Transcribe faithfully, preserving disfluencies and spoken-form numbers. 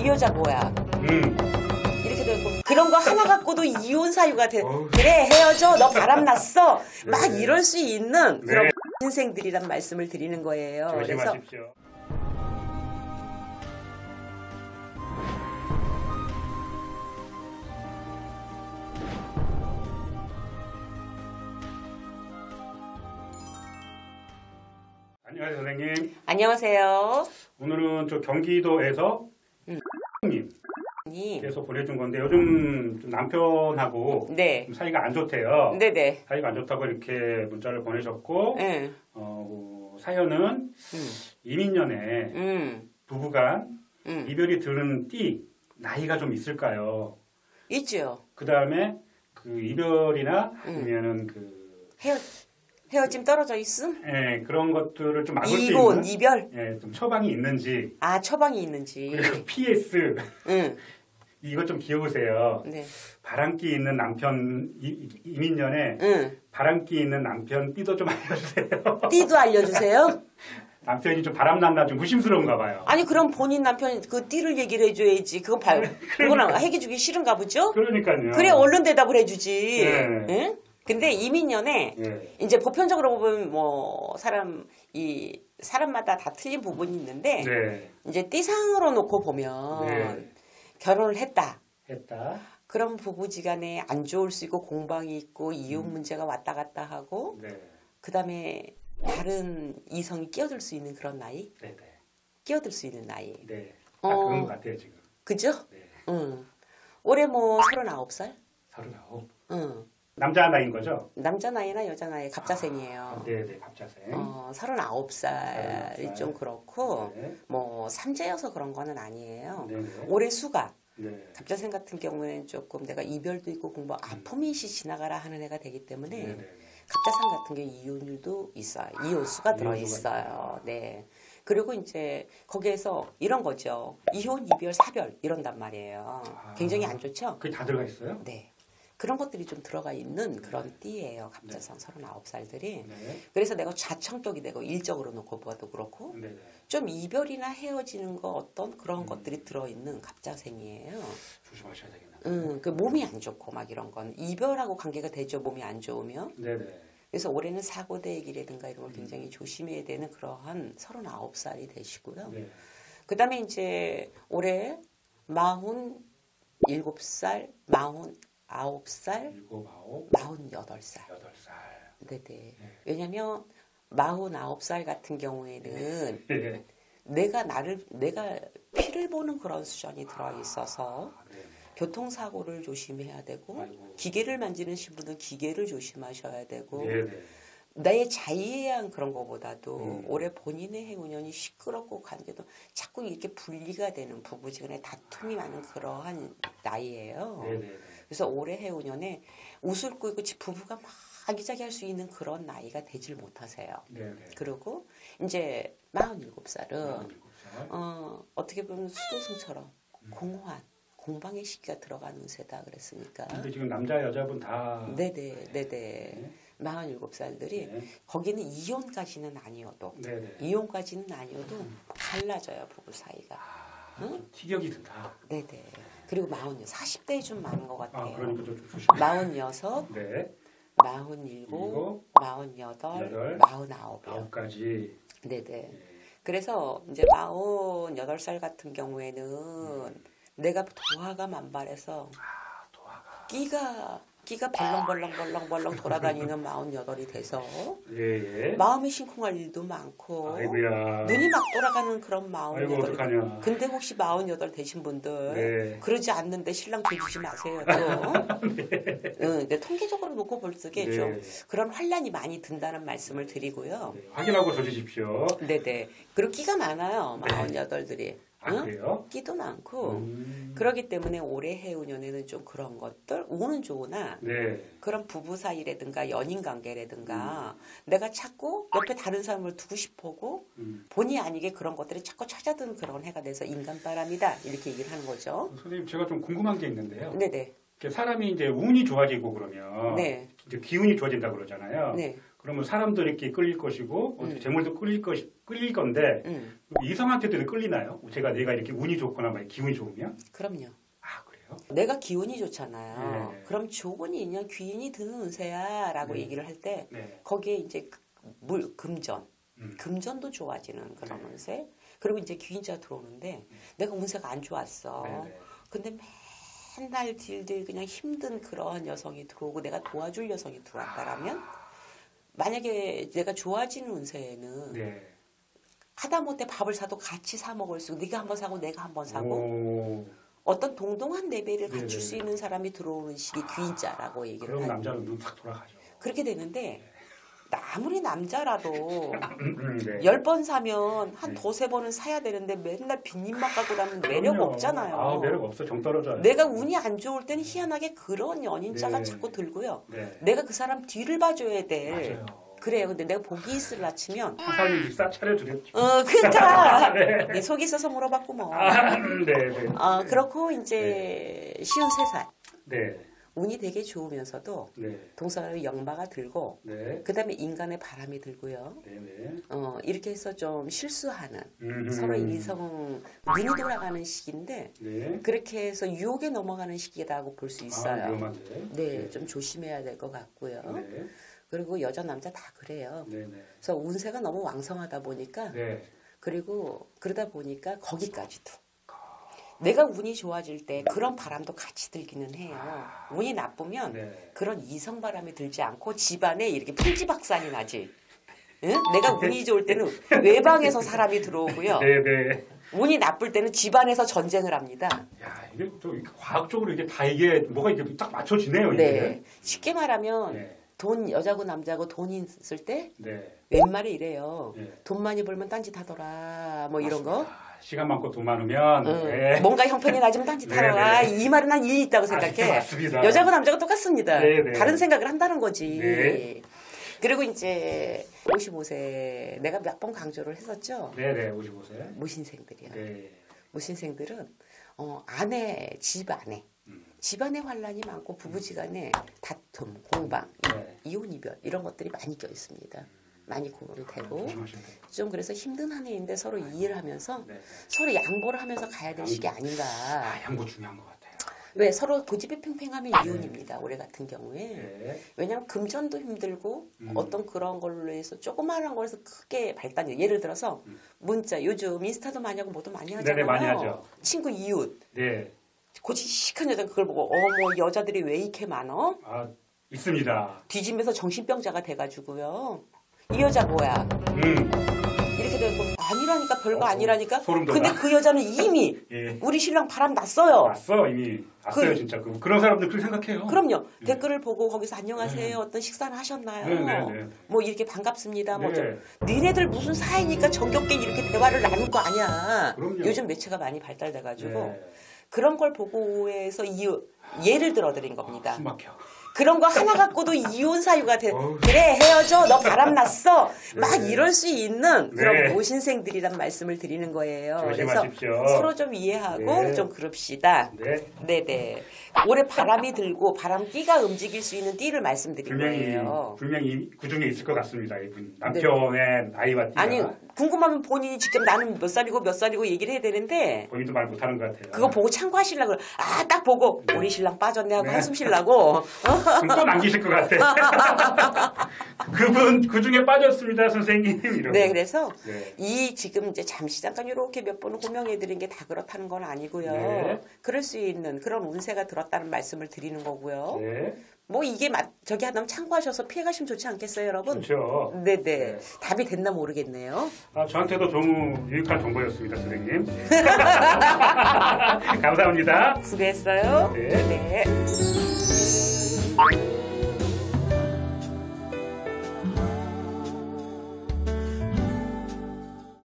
이 여자 뭐야? 음. 이렇게 되고 그런 거 하나 갖고도 이혼 사유가 돼. 그래 헤어져 너 바람났어 네. 막 이럴 수 있는 그런 네. 인생들이란 말씀을 드리는 거예요. 조심하십시오. 그래서 안녕하세요 선생님. 안녕하세요. 오늘은 저 경기도에서 음. 님께서 보내준 건데 요즘 좀 남편하고 네. 좀 사이가 안 좋대요. 네네. 사이가 안 좋다고 이렇게 문자를 보내셨고 네. 어, 사연은 음. 이민년에 음. 부부간 음. 이별이 드는 띠 나이가 좀 있을까요? 있죠. 그 다음에 그 이별이나 음. 아니면은 그 헤어 헤어짐 떨어져 있음? 네, 그런 것들을 좀 막을 수 있는 이혼, 이별? 네, 좀 처방이 있는지. 아, 처방이 있는지. 그리고 피 에스. 응. 이거 좀 귀여우세요. 네. 바람기 있는 남편, 이, 이민년에 응. 바람기 있는 남편 띠도 좀 알려주세요. 띠도 알려주세요? 남편이 좀 바람났나 좀 의심스러운가 봐요. 아니 그럼 본인 남편이 그 띠를 얘기를 해줘야지. 그건 발, 그러니까. 그건 해주기 싫은가 보죠? 그러니까요. 그래 얼른 대답을 해주지. 네. 응? 근데 이민년에 네. 이제 보편적으로 보면 뭐 사람 이 사람마다 다 틀린 부분이 있는데 네. 이제 띠상으로 놓고 보면 네. 결혼을 했다. 했다. 그럼 부부지간에 안 좋을 수 있고 공방이 있고 이혼 음. 문제가 왔다 갔다 하고 네. 그 다음에 다른 이성이 끼어들 수 있는 그런 나이. 네, 네. 끼어들 수 있는 나이. 네. 다 어, 그런 것 같아요 지금. 그죠? 네. 응. 올해 뭐 서른아홉 살? 서른아홉. 응. 남자 나이인 거죠? 남자 나이나 여자 나이 갑자생이에요. 아, 네네 갑자생. 어, 서른아홉 살이 좀 그렇고 네. 뭐 삼재여서 그런 거는 아니에요. 네네. 올해 수가 네. 갑자생 같은 경우에는 조금 내가 이별도 있고 공부 아픔이 음. 지나가라 하는 애가 되기 때문에 네네. 갑자생 같은 경우 이혼율도 있어요. 이혼수가 아, 들어있어요. 네. 그리고 이제 거기에서 이런 거죠. 이혼, 이별, 사별 이런단 말이에요. 아, 굉장히 안 좋죠? 그게 다 들어가 있어요? 네. 그런 것들이 좀 들어가 있는 그런 네. 띠예요. 갑자상 네. 서른아홉 살들이. 네. 그래서 내가 좌청격이 되고 일적으로 놓고 봐도 그렇고 네. 좀 이별이나 헤어지는 거 어떤 그런 음. 것들이 들어있는 갑자생이에요. 조심하셔야 되겠네요. 음, 그 몸이 안 좋고 막 이런 건 이별하고 관계가 되죠. 몸이 안 좋으면. 네. 그래서 올해는 사고 대기라든가 이런 걸 굉장히 음. 조심해야 되는 그러한 서른아홉 살이 되시고요. 네. 그 다음에 이제 올해 마흔일곱 살, 마흔 아홉 살, 마흔 여덟 살. 네네. 네. 왜냐면 마흔 아홉 살 같은 경우에는 네. 내가 나를 내가 피를 보는 그런 수준이 들어 있어서 아, 교통사고를 조심해야 되고 아이고. 기계를 만지는 신분은 기계를 조심하셔야 되고 네네. 나의 자의에 의한 그런 거보다도 음. 올해 본인의 행운년이 시끄럽고 관계도 자꾸 이렇게 분리가 되는 부부지간에 다툼이 많은 그러한 나이예요. 네네. 그래서 올해 해운년에 웃을 거 있고 부부가 막 아기자기할 수 있는 그런 나이가 되질 못하세요. 네네. 그리고 이제 마흔일곱 살은 마흔일곱 살? 어, 어떻게 보면 수도승처럼 음. 공허한 공방의 시기가 들어간 운세다 그랬으니까. 근데 지금 남자 여자분 다. 네네 네네. 네. 마흔일곱 살들이 네. 거기는 이혼까지는 아니어도 네네. 이혼까지는 아니어도 음. 갈라져요 부부 사이가. 아, 응? 티격이 든다. 네네. 그리고 마흔, 사십 대에 좀 많은 것 같아요. 아, 그러니까 좀 조심해. 마흔여섯, 네. 마흔일곱, 마흔여덟, 마흔아홉. 아홉까지. 네네. 네. 그래서 이제 마흔여덟 살 같은 경우에는 네. 내가 도화가 만발해서 아, 도화가. 끼가, 끼가 벌렁벌렁벌렁벌렁 돌아다니는 마흔여덟이 돼서 예, 예. 마음이 심쿵할 일도 많고 아이고야. 눈이 막 돌아가는 그런 마흔여덟. 근데 혹시 마흔여덟 되신 분들 네. 그러지 않는데 신랑 조지지 마세요. 또. 네. 응, 근데 통계적으로 놓고 볼 적에 네. 좀 그런 환란이 많이 든다는 말씀을 드리고요. 네. 확인하고 조지십시오. 네네. 그리고 끼가 많아요. 마흔여덟들이. 아, 그래요? 끼도 많고 음. 그렇기 때문에 올해 해운년에는 좀 그런 것들 운은 좋으나 네. 그런 부부 사이라든가 연인 관계라든가 음. 내가 자꾸 옆에 다른 사람을 두고 싶어고 음. 본의 아니게 그런 것들이 자꾸 찾아드는 그런 해가 돼서 인간바람이다 이렇게 얘기를 하는 거죠. 선생님 제가 좀 궁금한 게 있는데요. 네네. 사람이 이제 운이 좋아지고 그러면 네. 이제 기운이 좋아진다고 그러잖아요. 네. 그러면 사람도 이렇게 끌릴 것이고 음. 재물도 끌릴 것이 끌릴 건데 음. 이성한테도 끌리나요? 제가 내가 이렇게 운이 좋거나 막 기운이 좋으면? 그럼요. 아 그래요? 내가 기운이 좋잖아요. 네네. 그럼 좋은 인연 귀인이 드는 운세야라고 네. 얘기를 할 때 네. 거기에 이제 물 금전 음. 금전도 좋아지는 그런 네. 운세. 그리고 이제 귀인자 들어오는데 음. 내가 운세가 안 좋았어. 네네. 근데 맨날 딜딜 그냥 힘든 그런 여성이 들어오고 내가 도와줄 여성이 들어왔다라면. 아. 만약에 내가 좋아지는 운세에는 네. 하다못해 밥을 사도 같이 사 먹을 수 있고 네가 한번 사고 내가 한번 사고 오. 어떤 동등한 레벨을 네네. 갖출 수 있는 사람이 들어오는 식이 아. 귀인자라고 얘기를 하는 그럼 남자는 눈 팍 돌아가죠. 그렇게 되는데 네. 아무리 남자라도 열 번 네. 사면 한 네. 두세 번은 사야 되는데 맨날 빈입맛 갖고 가면 매력 없잖아요. 아, 매력 없어. 정 떨어져요. 내가 운이 안 좋을 때는 희한하게 그런 연인자가 네. 자꾸 들고요. 네. 내가 그 사람 뒤를 봐줘야 돼. 맞아요. 그래요. 근데 내가 복이 있으려 치면 사장님 입사 차려주겠죠. 어, 그러니까 네. 속이 있어서 물어봤고 뭐. 아, 네, 네. 어, 그렇고 이제 쉬운 세 살. 네. 운이 되게 좋으면서도 네. 동서의 역마가 들고 네. 그 다음에 인간의 바람이 들고요. 네네. 어, 이렇게 해서 좀 실수하는 음음. 서로 이성 눈이 돌아가는 시기인데 네. 그렇게 해서 유혹에 넘어가는 시기라고 볼 수 있어요. 아, 위험한데. 네, 네. 좀 조심해야 될 것 같고요. 네. 그리고 여자 남자 다 그래요. 네네. 그래서 운세가 너무 왕성하다 보니까 네. 그리고 그러다 보니까 거기까지도. 내가 운이 좋아질 때 그런 바람도 같이 들기는 해요. 아, 운이 나쁘면 네. 그런 이성 바람이 들지 않고 집안에 이렇게 풍지박산이 나지. 응? 내가 운이 좋을 때는 외방에서 사람이 들어오고요. 네, 네. 운이 나쁠 때는 집안에서 전쟁을 합니다. 야, 이게 또 과학적으로 이게 다 이게 뭐가 이게 딱 맞춰지네요. 이게. 네. 쉽게 말하면 네. 돈 여자고 남자고 돈이 있을 때 네. 웬만해 이래요. 네. 돈 많이 벌면 딴짓 하더라. 뭐 이런 맞습니다. 거. 시간 많고 돈 많으면 음, 네. 뭔가 형편이 나지면 딴짓하라. 이 말은 난 일이 있다고 생각해. 아, 여자고 남자가 똑같습니다. 네네. 다른 생각을 한다는 거지. 네. 그리고 이제 오십오 세 내가 몇 번 강조를 했었죠. 네네 오십오 세 무신생들이요. 네. 무신생들은 어, 아내 집 안에 음. 집안의 환란이 많고 부부지간에 다툼, 공방, 네. 이혼 이별 이런 것들이 많이 껴 있습니다. 많이 고민이 되고 좀 그래서 힘든 한 해인데 서로 아이고. 이해를 하면서 네. 서로 양보를 하면서 가야 될 시기 아닌가. 아, 양보 중요한 것 같아요. 왜 서로 고집이 팽팽하면 네. 이혼입니다. 올해 같은 경우에 네. 왜냐하면 금전도 힘들고 음. 어떤 그런 걸로 해서 조그마한 거에서 크게 발단이 예를 들어서 음. 문자 요즘 인스타도 많이 하고 뭐도 많이 하잖아요. 네네, 많이 하죠. 친구 이웃 네. 고지식한 여자 그걸 보고 어머 여자들이 왜 이렇게 많어? 아 있습니다. 뒤지면서 정신병자가 돼가지고요. 이 여자 뭐야? 음. 이렇게 되고 아니라니까 별거 어, 아니라니까. 소름 돋아. 근데 그 여자는 이미 예. 우리 신랑 바람 났어요. 났어 이미. 났어요 그, 진짜. 그, 그런 사람들 그렇게 생각해요. 그럼요. 네. 댓글을 보고 거기서 안녕하세요. 네. 어떤 식사를 하셨나요? 네, 네, 네. 뭐 이렇게 반갑습니다. 네. 뭐 좀. 니네들 무슨 사이니까 정겹게 이렇게 대화를 나눌 거 아니야. 그럼요. 요즘 매체가 많이 발달돼가지고 네. 그런 걸 보고 해서 이유 예를 들어드린 겁니다. 아, 숨 막혀. 그런 거 하나 갖고도 이혼 사유가 돼. 그래 헤어져 너 바람났어 네. 막 이럴 수 있는 그런 네. 모신생들이란 말씀을 드리는 거예요. 조심하십시오. 그래서 서로 좀 이해하고 네. 좀 그럽시다. 네. 네네. 올해 바람이 들고 바람끼가 움직일 수 있는 띠를 말씀드린 분명히, 거예요. 분명히 그 중에 있을 것 같습니다. 이분 남편의 나이와 띠가. 아니 궁금하면 본인이 직접 나는 몇 살이고 몇 살이고 얘기를 해야 되는데 본인도 말 못하는 것 같아요. 그거 보고 참고하시려고 그래. 아, 딱 보고 네. 우리 신랑 빠졌네 하고 네. 한숨 쉬려고 또 남기실 것 같아. 그분 그 중에 빠졌습니다, 선생님. 이러고. 네, 그래서 네. 이 지금 이제 잠시 잠깐 이렇게 몇 번 호명해드린 게 다 그렇다는 건 아니고요. 네. 그럴 수 있는 그런 운세가 들었다는 말씀을 드리는 거고요. 네. 뭐 이게 맞 저기 하나면 참고하셔서 피해가시면 좋지 않겠어요, 여러분? 그렇죠. 네네. 네. 답이 됐나 모르겠네요. 아 저한테도 너무 유익한 정보였습니다, 선생님. 감사합니다. 수고했어요. 네. 네.